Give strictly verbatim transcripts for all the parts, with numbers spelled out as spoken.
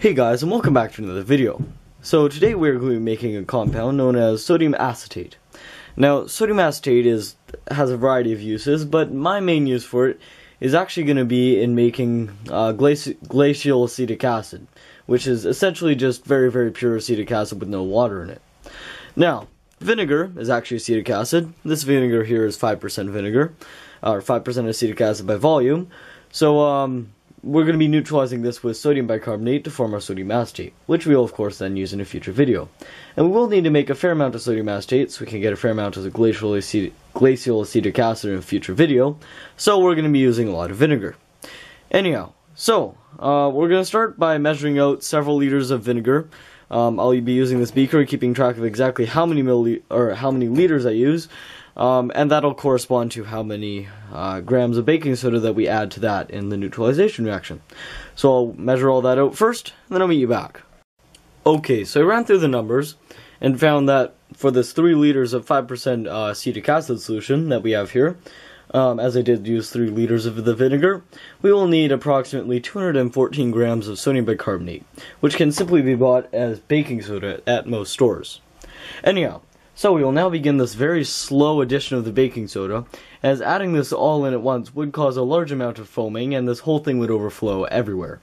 Hey guys, and welcome back to another video. So today we're going to be making a compound known as sodium acetate. Now sodium acetate is has a variety of uses, but my main use for it is actually going to be in making uh, glaci glacial acetic acid, which is essentially just very very pure acetic acid with no water in it. Now vinegar is actually acetic acid. This vinegar here is five percent vinegar, or five percent acetic acid by volume. So um. we're going to be neutralizing this with sodium bicarbonate to form our sodium acetate, which we will of course then use in a future video. And we will need to make a fair amount of sodium acetate so we can get a fair amount of the glacial, acet glacial acetic acid in a future video, so we're going to be using a lot of vinegar. Anyhow, so uh, we're going to start by measuring out several liters of vinegar. Um, I'll be using this beaker, keeping track of exactly how many millil or how many liters I use, um, and that'll correspond to how many uh, grams of baking soda that we add to that in the neutralization reaction. So I'll measure all that out first, and then I'll meet you back. Okay, so I ran through the numbers and found that for this three liters of five percent uh, acetic acid solution that we have here, um, as I did use three liters of the vinegar, we will need approximately two hundred fourteen grams of sodium bicarbonate, which can simply be bought as baking soda at most stores. Anyhow, so we will now begin this very slow addition of the baking soda, as adding this all in at once would cause a large amount of foaming and this whole thing would overflow everywhere.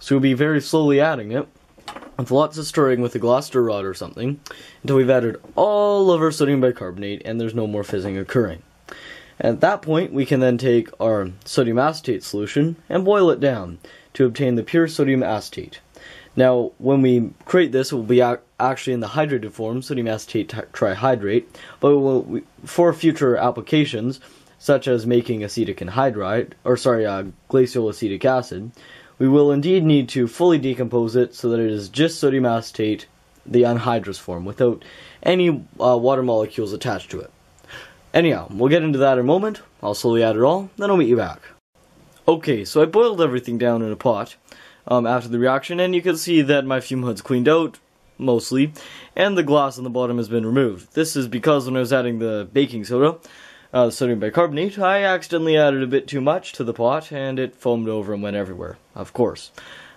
So we'll be very slowly adding it, with lots of stirring with a glass stir rod or something, until we've added all of our sodium bicarbonate and there's no more fizzing occurring. At that point, we can then take our sodium acetate solution and boil it down to obtain the pure sodium acetate. Now, when we create this, it will be ac actually in the hydrated form, sodium acetate trihydrate, but we'll, for future applications, such as making acetic anhydride, or sorry, uh, glacial acetic acid, we will indeed need to fully decompose it so that it is just sodium acetate, the anhydrous form, without any uh, water molecules attached to it. Anyhow, we'll get into that in a moment. I'll slowly add it all, then I'll meet you back. Okay, so I boiled everything down in a pot um, after the reaction, and you can see that my fume hood's cleaned out, mostly, and the glass on the bottom has been removed. This is because when I was adding the baking soda, uh, sodium bicarbonate, I accidentally added a bit too much to the pot, and it foamed over and went everywhere, of course.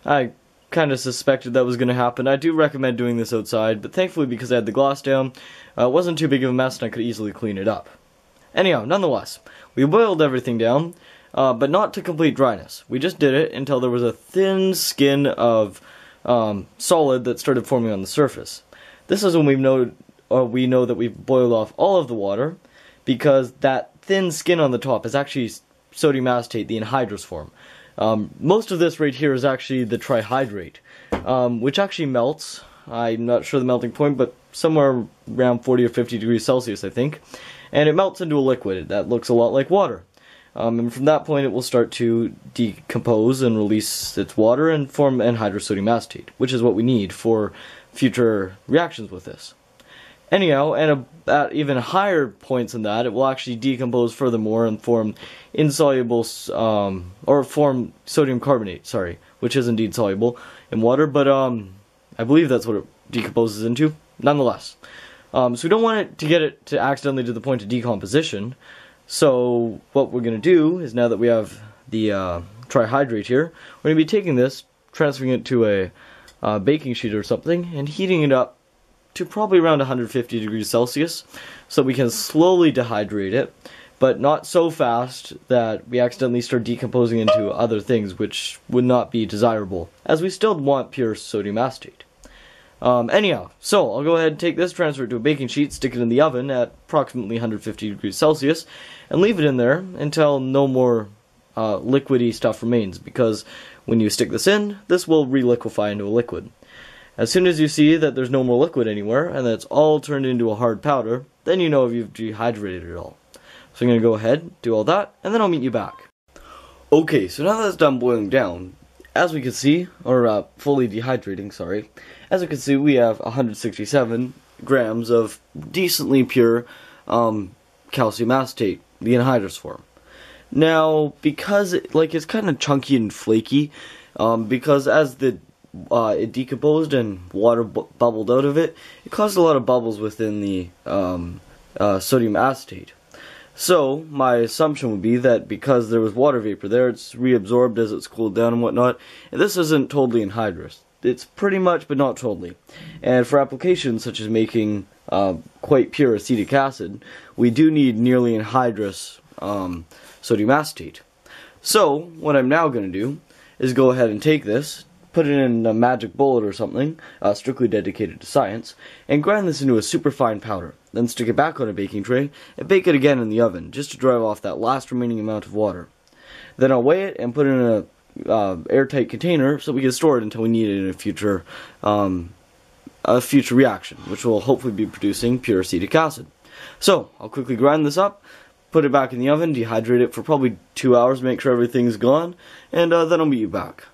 I kind of suspected that was going to happen. I do recommend doing this outside, but thankfully because I had the glass down, uh, it wasn't too big of a mess and I could easily clean it up. Anyhow, nonetheless, we boiled everything down, uh, but not to complete dryness. We just did it until there was a thin skin of um, solid that started forming on the surface. This is when we've noted, or we know that we've boiled off all of the water, because that thin skin on the top is actually sodium acetate, the anhydrous form. Um, most of this right here is actually the trihydrate, um, which actually melts. I'm not sure the melting point, but somewhere around forty or fifty degrees Celsius, I think. And it melts into a liquid that looks a lot like water. Um, and from that point it will start to decompose and release its water and form anhydrous sodium acetate, which is what we need for future reactions with this. Anyhow, and a, at even higher points than that, it will actually decompose furthermore and form insoluble, um, or form sodium carbonate, sorry, which is indeed soluble in water, but um, I believe that's what it decomposes into, nonetheless. Um, so we don't want it to get it to accidentally to the point of decomposition, so what we're going to do is, now that we have the uh, trihydrate here, we're going to be taking this, transferring it to a uh, baking sheet or something, and heating it up to probably around one hundred fifty degrees Celsius, so we can slowly dehydrate it, but not so fast that we accidentally start decomposing into other things, which would not be desirable, as we still want pure sodium acetate. Um, anyhow, so I'll go ahead and take this, transfer it to a baking sheet, stick it in the oven at approximately one hundred fifty degrees Celsius, and leave it in there until no more uh, liquidy stuff remains, because when you stick this in, this will re-liquefy into a liquid. As soon as you see that there's no more liquid anywhere, and that it's all turned into a hard powder, then you know you've dehydrated it all. So I'm going to go ahead, do all that, and then I'll meet you back. Okay, so now that it's done boiling down, as we can see, or uh, fully dehydrating, sorry, as we can see, we have one hundred sixty-seven grams of decently pure um, calcium acetate, the anhydrous form. Now, because it, like it's kind of chunky and flaky, um, because as the uh, it decomposed and water bu bubbled out of it, it caused a lot of bubbles within the um, uh, sodium acetate. So, my assumption would be that because there was water vapor there, it's reabsorbed as it's cooled down and whatnot, and this isn't totally anhydrous. it's pretty much, but not totally. And for applications such as making uh, quite pure acetic acid, we do need nearly anhydrous um, sodium acetate. So what I'm now going to do is go ahead and take this, put it in a magic bullet or something, uh, strictly dedicated to science, and grind this into a super fine powder. Then stick it back on a baking tray and bake it again in the oven, just to drive off that last remaining amount of water. Then I'll weigh it and put it in a Uh, airtight container so we can store it until we need it in a future um, a future reaction, which will hopefully be producing pure acetic acid. So I'll quickly grind this up, put it back in the oven, dehydrate it for probably two hours, make sure everything's gone, and uh, then I'll meet you back.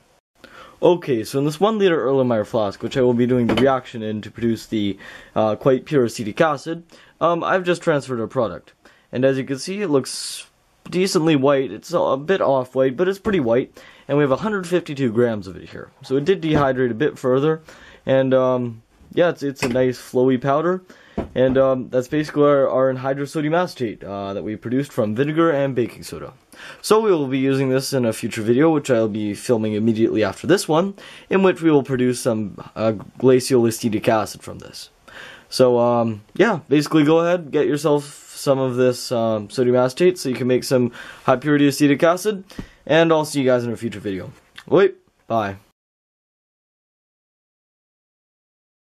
Okay, so in this one liter Erlenmeyer flask, which I will be doing the reaction in to produce the uh, quite pure acetic acid, um, I've just transferred a product, and as you can see it looks decently white. It's a bit off-white, but it's pretty white, and we have one hundred fifty-two grams of it here. So it did dehydrate a bit further, and um, yeah, it's, it's a nice flowy powder, and um, that's basically our, our anhydrous sodium acetate uh, that we produced from vinegar and baking soda. So we will be using this in a future video, which I'll be filming immediately after this one, in which we will produce some uh, glacial acetic acid from this. So um, yeah, basically go ahead, get yourself some of this um, sodium acetate so you can make some high purity acetic acid, and I'll see you guys in a future video. Wait, bye.